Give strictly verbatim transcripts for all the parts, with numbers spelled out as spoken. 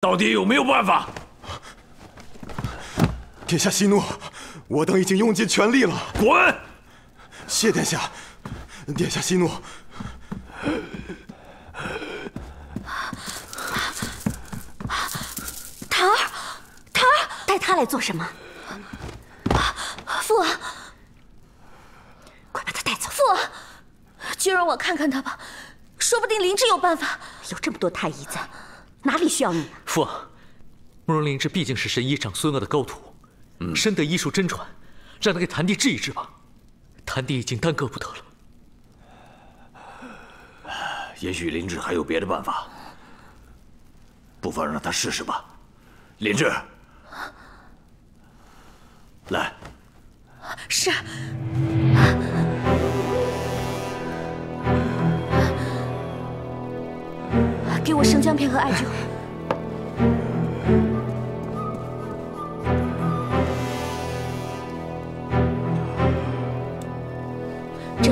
到底有没有办法？殿下息怒，我等已经用尽全力了。滚！谢殿下，殿下息怒。檀儿，檀儿，带他来做什么？父王，快把他带走！父王，就让我看看他吧，说不定灵芝有办法。有这么多太医在。 哪里需要你、啊？父王，慕容灵芝毕竟是神医长孙娥的高徒，嗯、深得医术真传，让他给谭帝治一治吧。谭帝已经耽搁不得了。也许灵芝还有别的办法，不妨让他试试吧。灵芝，来。是。 给我生姜片和艾灸。这。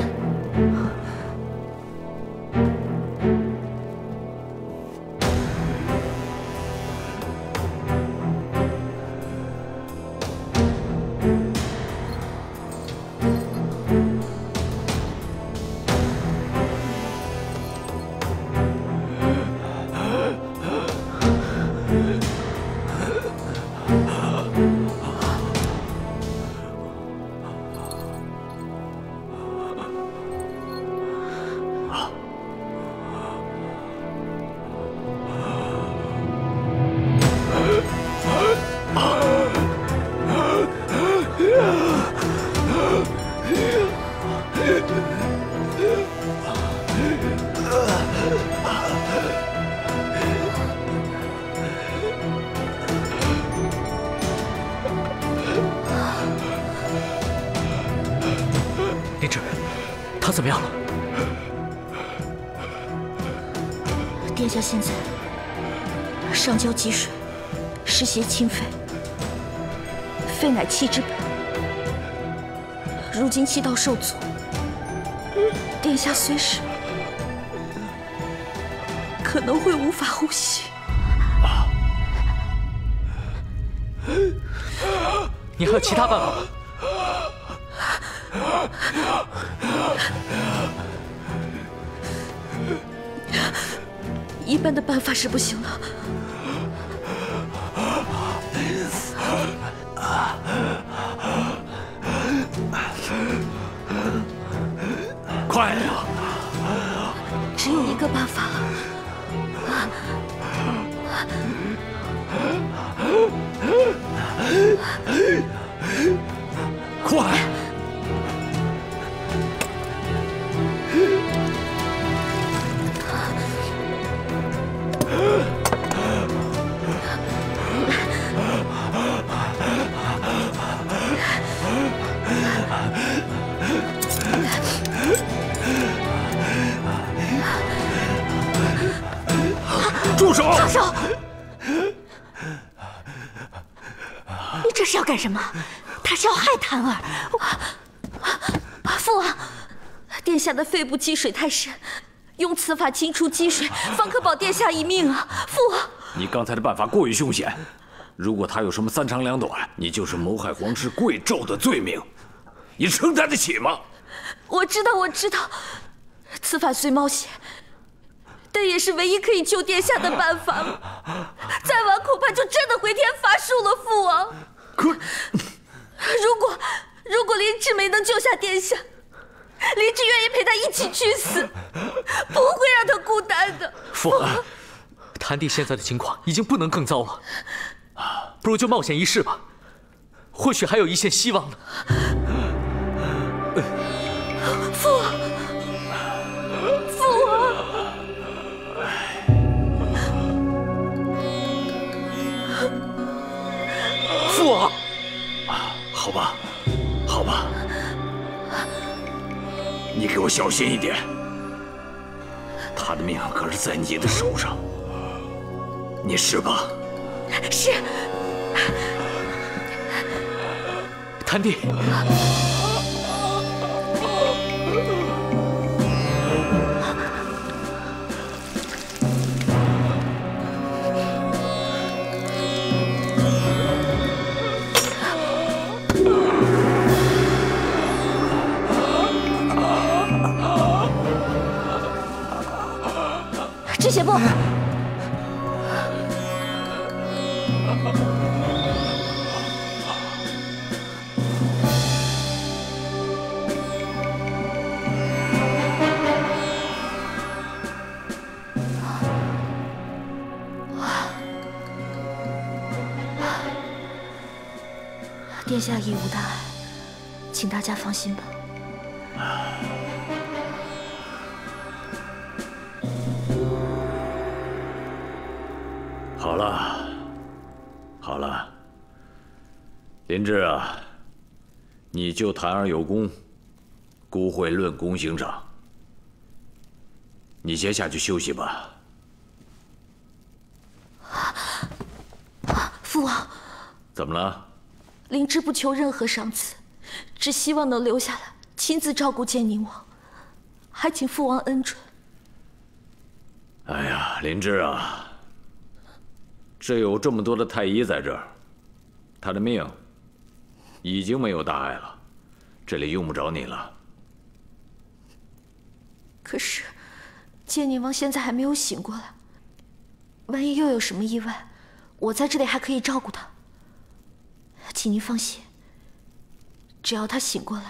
怎么样了？殿下现在上焦积水，湿邪侵肺，肺乃气之本。如今气道受阻，殿下随时可能会无法呼吸。你还有其他办法吗？ 一般的办法是不行了。快点！只有一个办法了。快！ 住手！住手！你这是要干什么？他是要害檀儿。父王，殿下的肺部积水太深，用此法清除积水，方可保殿下一命啊！父王，你刚才的办法过于凶险，如果他有什么三长两短，你就是谋害皇室贵胄的罪名，你承担得起吗？我知道，我知道，此法虽冒险。 这也是唯一可以救殿下的办法了，再晚恐怕就真的回天乏术了，父王。可，如果如果灵芝没能救下殿下，灵芝愿意陪他一起去死，不会让他孤单的。父王，谭帝现在的情况已经不能更糟了，不如就冒险一试吧，或许还有一线希望呢。父王。 父王，好吧，好吧，你给我小心一点。他的命可是在你的手上，你是吧？是。谭帝。殿下已无大碍，请大家放心吧。 好了，好了，林志啊，你就谈而有功，孤会论功行赏。你先下去休息吧。父王，怎么了？林芝不求任何赏赐，只希望能留下来亲自照顾建宁王，还请父王恩准。哎呀，林芝啊！ 这有这么多的太医在这儿，他的命已经没有大碍了，这里用不着你了。可是，建宁王现在还没有醒过来，万一又有什么意外，我在这里还可以照顾他。请您放心，只要他醒过来，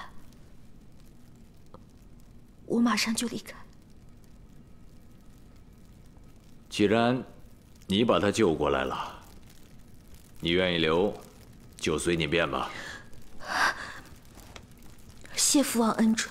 我马上就离开。既然 你把他救过来了，你愿意留，就随你便吧。谢父王恩准。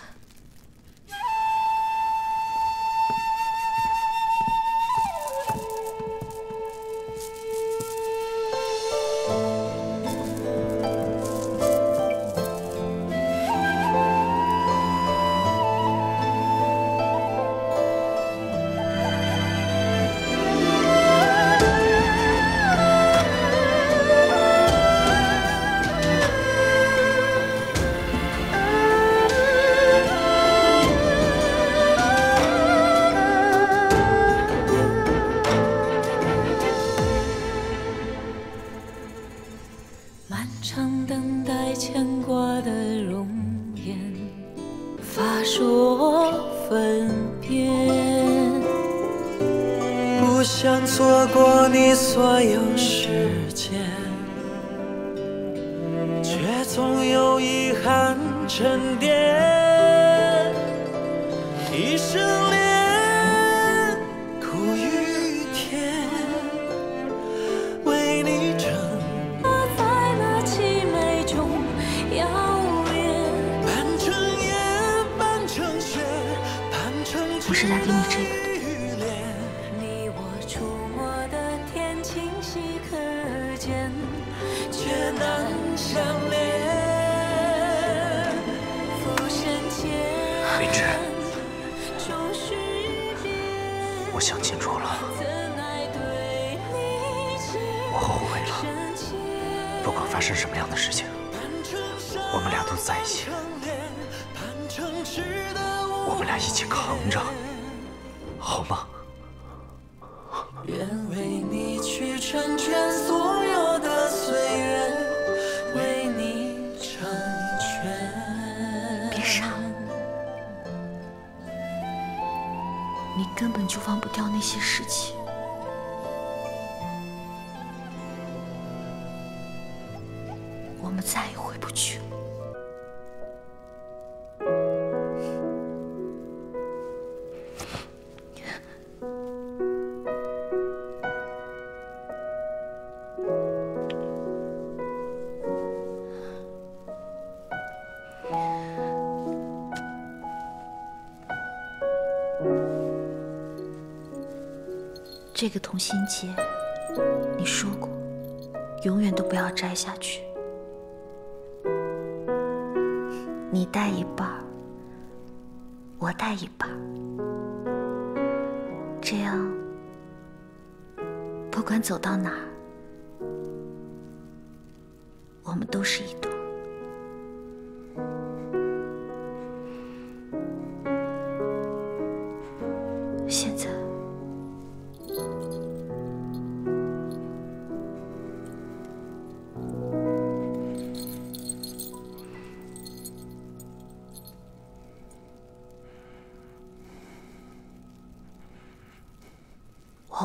这个同心结，你说过，永远都不要摘下去。你戴一半，我戴一半，这样，不管走到哪儿，我们都是一对。 我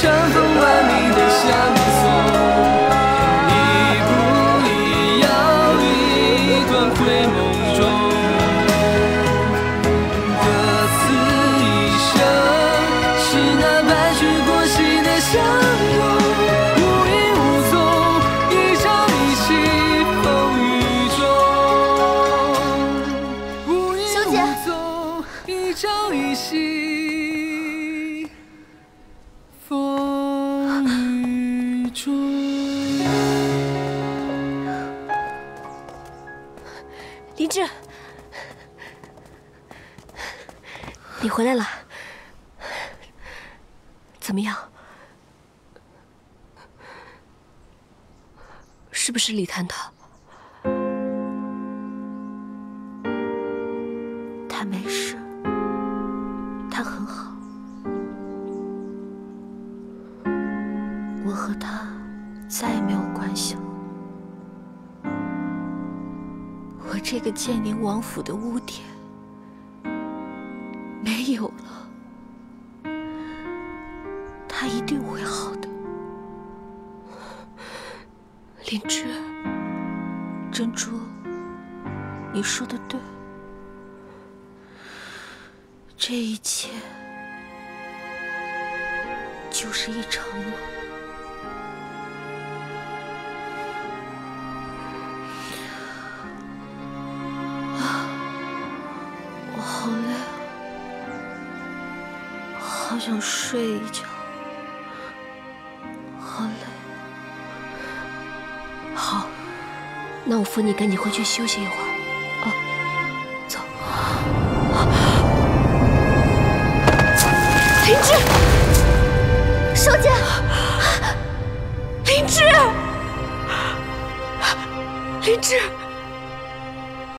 尘封万里的相送，一步一摇，一段回梦中，各此一生，是那白驹过隙的相拥，无影无踪，一朝一夕，风雨中，无影无踪，一朝一夕。 林芝，你回来了，怎么样？是不是李探他？他没事，他很好。我和他再也没有关系了。 我这个建宁王府的污点没有了，他一定会好的。林芝，珍珠，你说的对，这一切就是一场梦。 好想睡一觉，好累。好，那我扶你赶紧回去休息一会儿。 林芝，林芝，林芝。